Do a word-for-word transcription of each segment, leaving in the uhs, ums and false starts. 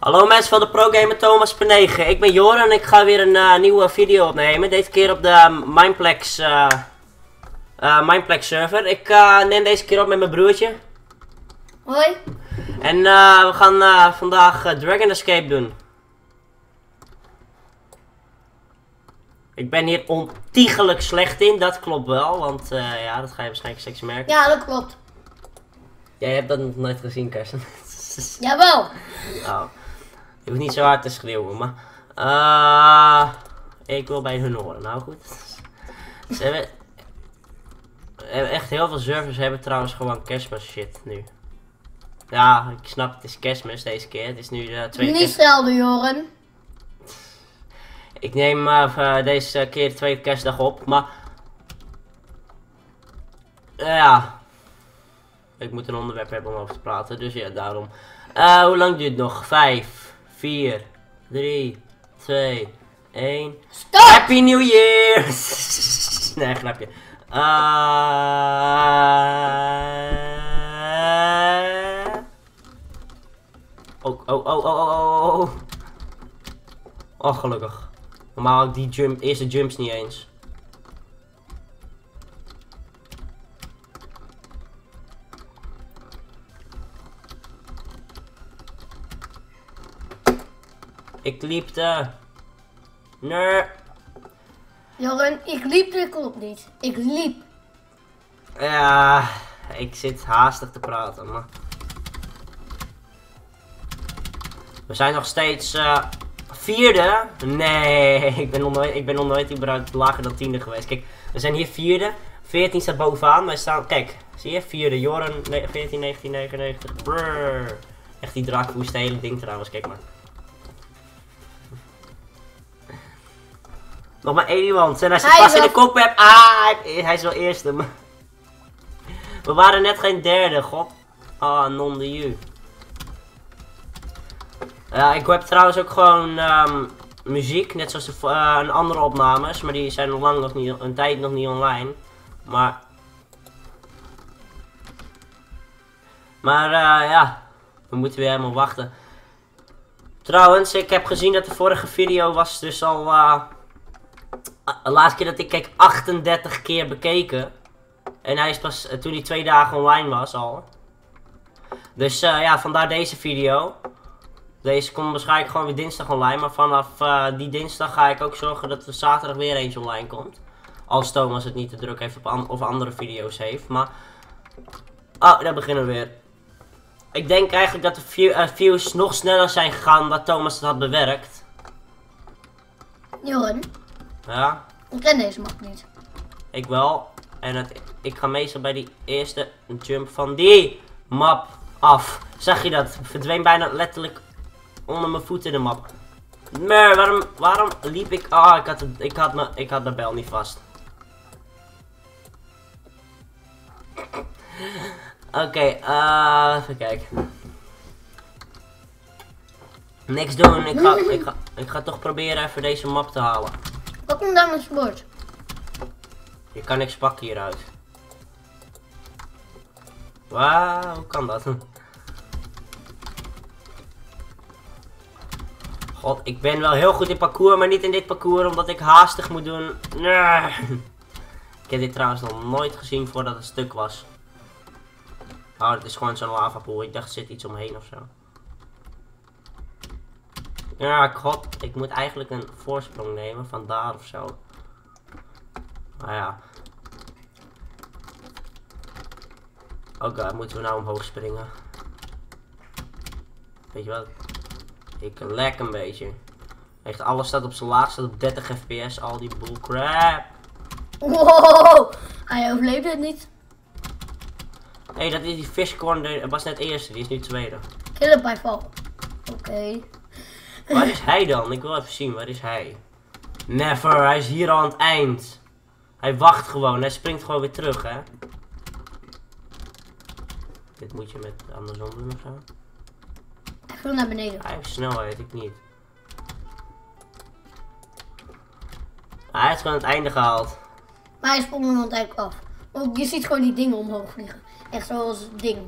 Hallo mensen van de ProGamer Thomas P negen. Ik ben Joren en ik ga weer een uh, nieuwe video opnemen. Deze keer op de Mineplex, uh, uh, Mineplex server. Ik uh, neem deze keer op met mijn broertje. Hoi. En uh, we gaan uh, vandaag uh, Dragon Escape doen. Ik ben hier ontiegelijk slecht in, dat klopt wel. Want uh, ja, dat ga je waarschijnlijk straks merken. Ja, dat klopt. Jij hebt dat nog nooit gezien, Karsten. Jawel. Oh. Ik hoef niet zo hard te schreeuwen, maar... Uh, ik wil bij hun horen, nou goed. Ze hebben... Echt heel veel servers hebben trouwens gewoon kerstmis shit nu. Ja, ik snap, het is kerstmis deze keer. Het is nu uh, tweede Niet zelden, Joren. Ik neem uh, deze keer de tweede kerstdag op, maar... Uh, ja... Ik moet een onderwerp hebben om over te praten, dus ja, daarom. Uh, hoe lang duurt het nog? vijf, vier, drie, twee, één. Stop! Happy New Year! Nee, grapje. Uh... Oh, oh, oh, oh, oh. Oh, gelukkig. Normaal had ik die jump, eerste jumps niet eens. Ik liep de... Nee. Joren, ik liep de klopt niet. Ik liep. Ja, ik zit haastig te praten, maar... We zijn nog steeds uh, vierde. Nee, ik ben nog nooit, ik ben nog nooit überhaupt lager dan tiende geweest. Kijk, we zijn hier vierde. veertien staat bovenaan. Wij staan, kijk, zie je? Vierde, Joren, veertien, negentien, negenennegentig. Brrr. Echt die draak woest het hele ding trouwens, kijk maar. Nog maar één iemand en hij zit vast in de kopweb. Ah, hij is wel eerste. Maar... We waren net geen derde, god. Ah, non de you. Uh, ik heb trouwens ook gewoon um, muziek, net zoals de uh, een andere opnames, maar die zijn nog lang nog niet, een tijd nog niet online. Maar, maar uh, ja, we moeten weer helemaal wachten. Trouwens, ik heb gezien dat de vorige video was dus al... Uh, De laatste keer dat ik keek, achtendertig keer bekeken. En hij is pas uh, toen hij twee dagen online was al. Dus uh, ja, vandaar deze video. Deze komt waarschijnlijk gewoon weer dinsdag online. Maar vanaf uh, die dinsdag ga ik ook zorgen dat er zaterdag weer eentje online komt. Als Thomas het niet te druk heeft op an of andere video's heeft. Maar... Oh, daar beginnen we weer. Ik denk eigenlijk dat de view uh, views nog sneller zijn gegaan dan Thomas het had bewerkt. Joren. Ja. Ik ken deze map niet. Ik wel. En het, ik ga meestal bij die eerste jump van die map af. Zag je dat? Verdween bijna letterlijk onder mijn voeten de map. Maar waarom, waarom liep ik... Ah, ik had, ik had, me, ik had mijn bel niet vast. Oké, okay, uh, even kijken. Niks doen. Ik ga, ik, ga, ik ga toch proberen even deze map te halen. Pak hem dan een sport. Je kan niks pakken hieruit. Wauw, hoe kan dat? God, ik ben wel heel goed in parcours, maar niet in dit parcours, omdat ik haastig moet doen. Nee. Ik heb dit trouwens nog nooit gezien voordat het stuk was. Oh, dit is gewoon zo'n lavapoel. Ik dacht er zit iets omheen ofzo. Ja, god, ik moet eigenlijk een voorsprong nemen, vandaar of zo. Nou ja. Oké, okay, moeten we nou omhoog springen? Weet je wat? Ik lek een beetje. Echt, alles staat op zijn laag, staat op dertig F P S, al die bullcrap. Wow, hij overleefde het niet. Hé, hey, dat is die fishcorn, dat was net eerste, die is nu tweede. Kill it by fall. Oké. Okay. Waar is hij dan? Ik wil even zien, waar is hij? Never, hij is hier al aan het eind. Hij wacht gewoon, hij springt gewoon weer terug, hè? Dit moet je met andersom doen of zo. Hij viel naar beneden. Hij heeft snelheid, ik niet. Hij heeft gewoon aan het einde gehaald. Maar hij sprong aan het eind af. Ook, je ziet gewoon die dingen omhoog vliegen. Echt zoals het ding.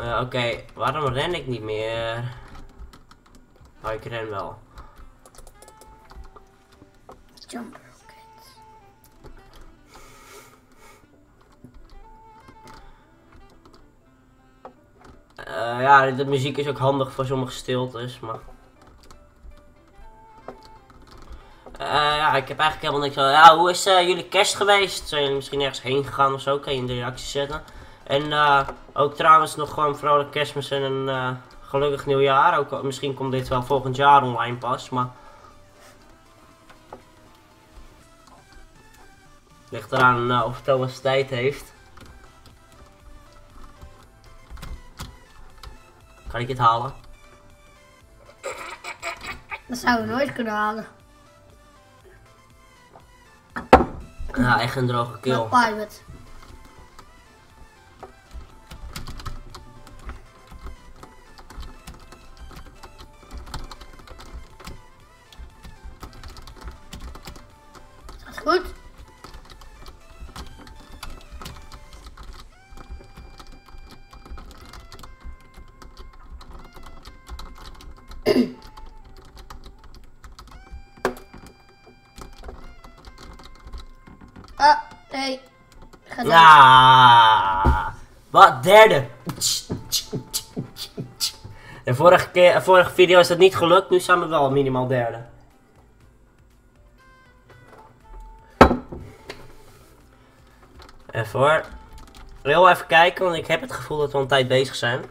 Uh, Oké, okay. Waarom ren ik niet meer? Nou, ik ren wel. Jump rockets. Uh, ja, de muziek is ook handig voor sommige stiltes, maar... Uh, ja, ik heb eigenlijk helemaal niks aan. Ja, hoe is uh, jullie kerst geweest? Zijn jullie misschien ergens heen gegaan of zo? Kan je in de reacties zetten. En uh, ook trouwens nog gewoon vrolijk kerstmis en een uh, gelukkig nieuwjaar. Ook, misschien komt dit wel volgend jaar online pas, maar... Ligt eraan uh, of Thomas tijd heeft. Kan ik het halen? Dat zouden we nooit kunnen halen. Ja, echt een droge kill. Met pirate. Gaat goed? Ah, nee. Gaat door. Ja, wat derde. De vorige, keer, vorige video is dat niet gelukt, nu zijn we wel minimaal derde. Even hoor. Heel even kijken, want ik heb het gevoel dat we al een tijd bezig zijn.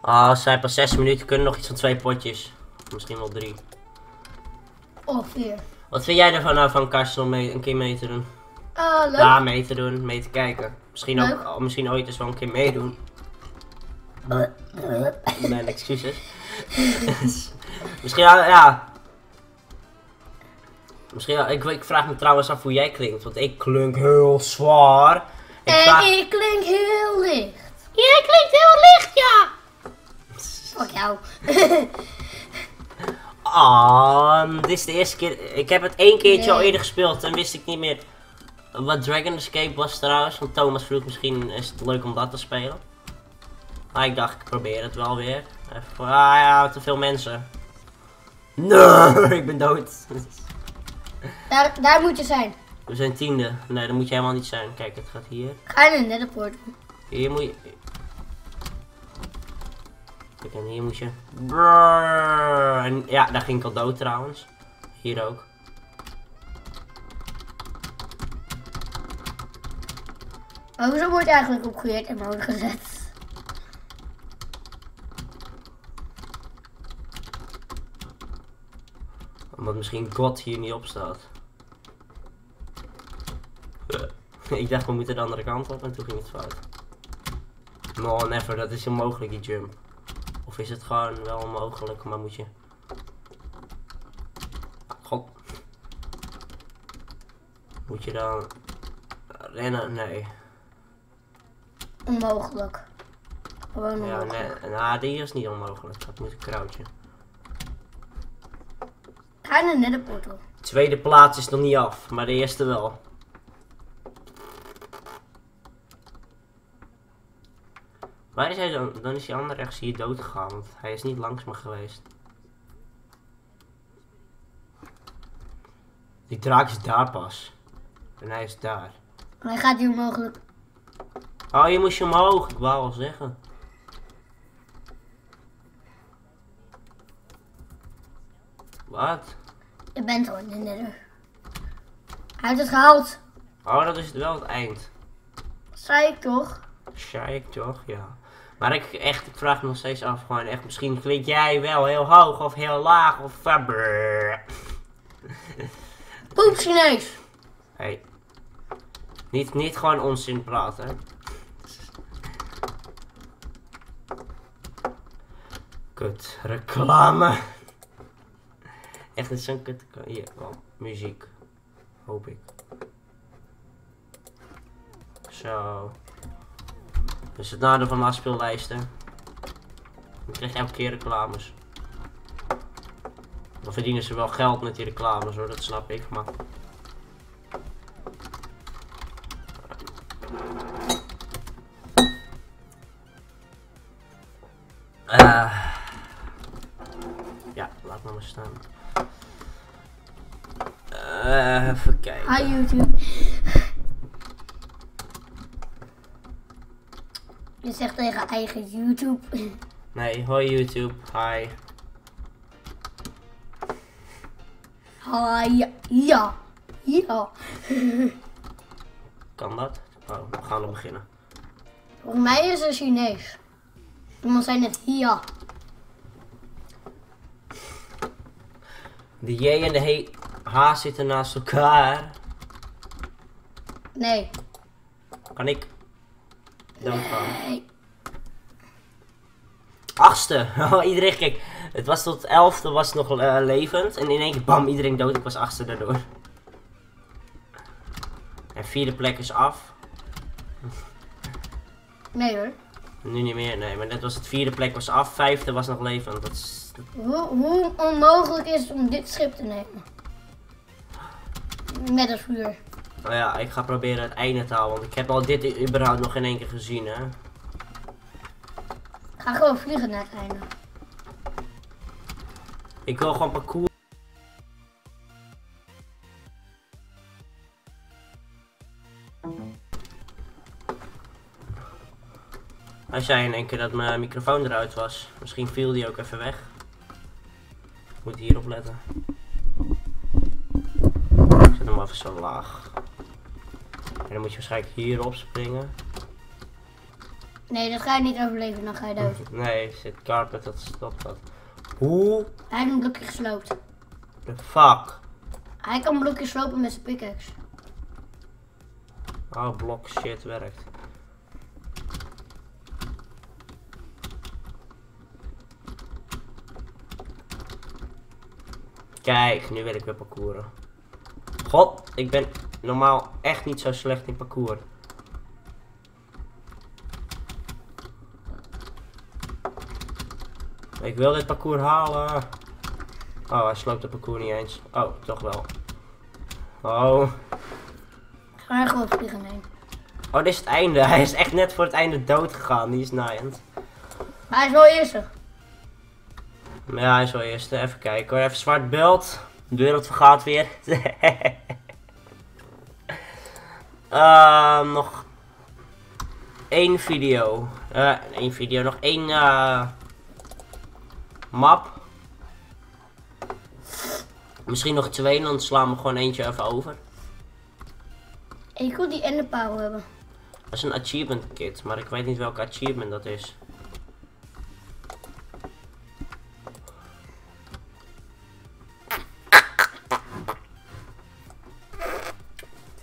Ah, oh, zijn pas zes minuten, kunnen nog iets van twee potjes. Misschien wel drie. Of vier. Wat vind jij ervan nou van Castle mee, een keer mee te doen? Uh, leuk. Ja, mee te doen, mee te kijken. Misschien, ook, misschien ooit eens wel een keer meedoen. Mijn excuses. Misschien, ja. Misschien, ik, ik vraag me trouwens af hoe jij klinkt, want ik klink heel zwaar. Ik en vraag... ik klink heel licht. Jij klinkt heel licht, ja. Fuck jou. Ah, oh, dit is de eerste keer. Ik heb het één keertje nee. al eerder gespeeld en wist ik niet meer wat Dragon Escape was trouwens. Want Thomas vroeg misschien is het leuk om dat te spelen. Maar ik dacht ik probeer het wel weer. Even, ah ja, te veel mensen. Nee, ik ben dood. Daar, daar moet je zijn. We zijn tiende. Nee, dat moet je helemaal niet zijn. Kijk, het gaat hier. Ga je een netherpoort doen. Hier moet je... En hier moet je... Brrrr. En ja, daar ging ik al dood trouwens. Hier ook. Maar hoezo wordt eigenlijk opgeheerd en mode gezet? Omdat misschien God hier niet op staat. Ik dacht we moeten de andere kant op en toen ging het fout. No, never, dat is onmogelijk die jump. Of is het gewoon wel mogelijk, maar moet je... God. Moet je dan... rennen? Nee. Onmogelijk. Gewoon onmogelijk. Ja, nee. Nou, die is niet onmogelijk. Dat moet een krautje. Ga naar net de portal. Tweede plaats is nog niet af, maar de eerste wel. Waar is hij dan? Dan is die ander rechts hier dood gegaan, want hij is niet langs me geweest. Die draak is daar pas. En hij is daar. Hij gaat hier mogelijk. Oh, je moest je omhoog, ik wou al zeggen. Wat? Je bent al in de nether. Hij heeft het gehaald. Oh, dat is wel het eind. Dat zei ik toch? Zei ik toch, ja. Maar ik, echt, ik vraag me nog steeds af, gewoon echt, misschien klink jij wel heel hoog of heel laag of... Poep Chinees! Hey. Niet, niet gewoon onzin praten. Kut, reclame. Echt, dit is zo'n kut... Hier, wel, muziek. Hoop ik. Zo. Dus het nadeel van afspeellijsten. Je krijgt elke keer reclames. Dan verdienen ze wel geld met die reclames hoor, dat snap ik, maar... Uh. Ja, laat maar maar staan. Uh, even kijken. Hi YouTube. Je zegt tegen eigen YouTube. Nee, hoi YouTube. Hi. Hi. Ja. Ja. Kan dat? Oh, we gaan al beginnen. Voor mij is het Chinees. Iemand zei net ja. De J en de H zitten naast elkaar. Nee. Kan ik? Dan nee. Achtste. Oh, iedereen kijk. Het was tot elfde was nog uh, levend. En in één keer bam, iedereen dood. Ik was achtste daardoor. En vierde plek is af. Nee hoor. Nu niet meer, nee. Maar net was het vierde plek was af. Vijfde was nog levend. Dat is... hoe, hoe onmogelijk is het om dit schip te nemen? Met een vuur. Nou ja, ik ga proberen het einde te halen, want ik heb al dit überhaupt nog in één keer gezien, hè. Ik ga gewoon vliegen naar het einde. Ik wil gewoon parcours. Hij zei in één keer dat mijn microfoon eruit was. Misschien viel die ook even weg. Ik moet hierop letten. Ik zet hem even zo laag. En dan moet je waarschijnlijk hierop springen. Nee, dat ga je niet overleven, dan ga je dood. Nee, zit carpet, dat stopt dat. Hoe? Hij heeft een blokje gesloopt. The fuck? Hij kan blokjes slopen met zijn pickaxe. Oh, blok shit werkt. Kijk, nu wil ik weer parcouren. God, ik ben normaal echt niet zo slecht in parcours. Ik wil dit parcours halen. Oh, hij sloopt het parcours niet eens. Oh, toch wel. Oh. Ik ga er gewoon vliegen heen. Oh, dit is het einde. Hij is echt net voor het einde dood gegaan. Die is naaiend. Maar hij is wel eerste. Ja, hij is wel eerste. Even kijken hoor. Even zwart beeld. De wereld vergaat weer. uh, nog één video. Uh, één video. Nog één uh, map. Misschien nog twee. Dan slaan we gewoon eentje even over. Ik wil die enderpaal hebben. Dat is een achievement kit. Maar ik weet niet welke achievement dat is.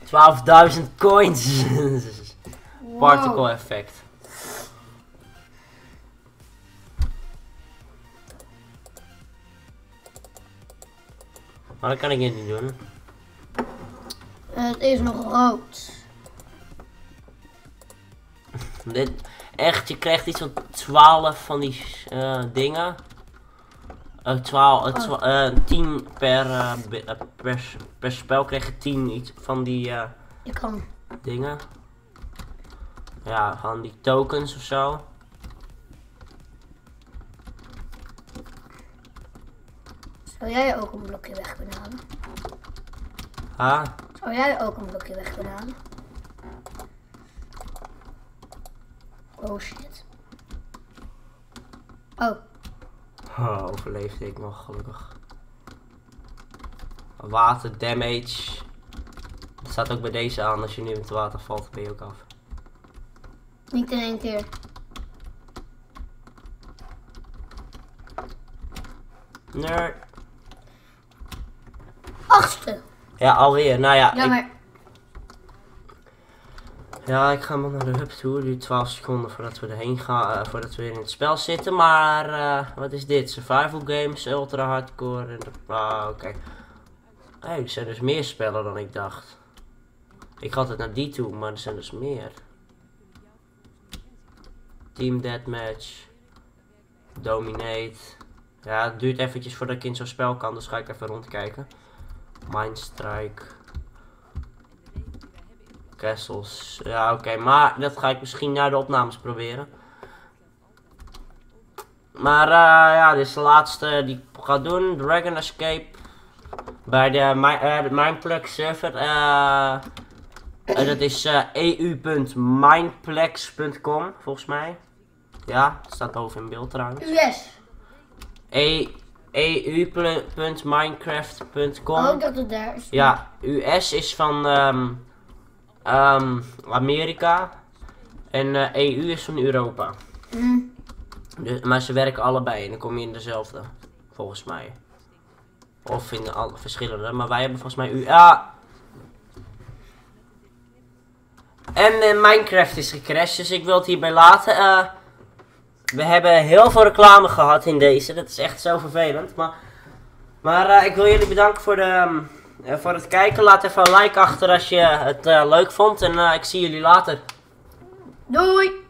twaalfduizend coins. Wow. Particle effect. Maar dat kan ik niet doen. Het is nog rood. Dit, echt, je krijgt iets van twaalf van die uh, dingen. Uh, twaalf, uh, twaalf, uh, tien per, uh, per, per spel krijg je tien iets van die uh, je kan. Dingen. Ja, van die tokens of zo. Zou jij ook een blokje weg kunnen halen? Ah? Zou jij ook een blokje weg kunnen halen? Oh shit. Oh. Oh, overleefde ik nog, gelukkig. Water damage. Dat staat ook bij deze aan. Als je nu in het water valt, ben je ook af. Niet in één keer. Nerd. Achtste. Ja, alweer. Nou ja. Jammer. Ik... Ja, ik ga maar naar de hub toe. Nu twaalf seconden voordat we erheen gaan, uh, voordat we weer in het spel zitten. Maar uh, wat is dit? Survival games, ultra hardcore. En de... Ah, oké. Okay. Hey, er zijn dus meer spellen dan ik dacht. Ik ga altijd naar die toe, maar er zijn dus meer. Team Deathmatch. Dominate. Ja, het duurt eventjes voordat ik in zo'n spel kan, dus ga ik even rondkijken. Mindstrike. Castles. Ja, oké, okay, maar dat ga ik misschien na de opnames proberen. Maar uh, ja, dit is de laatste. Die ga doen. Dragon Escape. Bij de Mineplex server. Uh, uh, dat is uh, e u punt mineplex punt com volgens mij. Ja, het staat boven in beeld trouwens. Yes. e u punt minecraft punt com. Oh, dat het daar is. Ja, U S is van um, um, Amerika. En uh, E U is van Europa. Mm. Dus, maar ze werken allebei en dan kom je in dezelfde. Volgens mij. Of in alle verschillende. Maar wij hebben volgens mij U A. En uh, Minecraft is gecrashed. Dus ik wil het hierbij laten. Uh, we hebben heel veel reclame gehad in deze. Dat is echt zo vervelend. Maar, maar uh, ik wil jullie bedanken voor, de, uh, voor het kijken. Laat even een like achter als je het uh, leuk vond. En uh, ik zie jullie later. Doei!